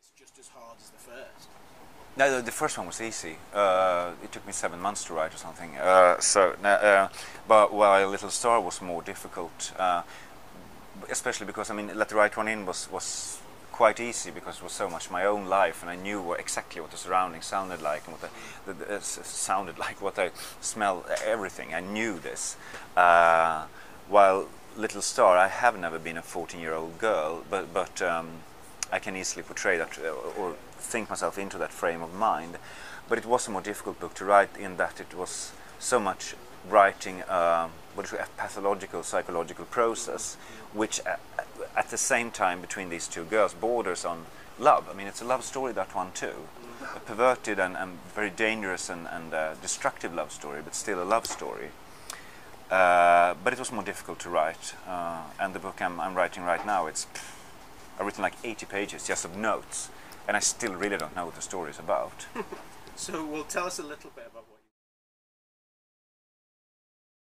It's just as hard as the first. No, the first one was easy. It took me 7 months to write or something. But while Little Star was more difficult, especially because, I mean, Let the Right One In was quite easy because it was so much my own life, and I knew exactly what the surroundings sounded like and what what I smelled, everything. I knew this. While Little Star, I have never been a 14-year-old girl, but I can easily portray that or think myself into that frame of mind. But it was a more difficult book to write in that it was so much writing a pathological, psychological process, which at the same time between these two girls borders on love. I mean, it's a love story, that one too. A perverted and very dangerous and destructive love story, but still a love story. But it was more difficult to write. And the book I'm writing right now, I've written like 80 pages just of notes, and I still really don't know what the story is about. So, well, tell us a little bit about what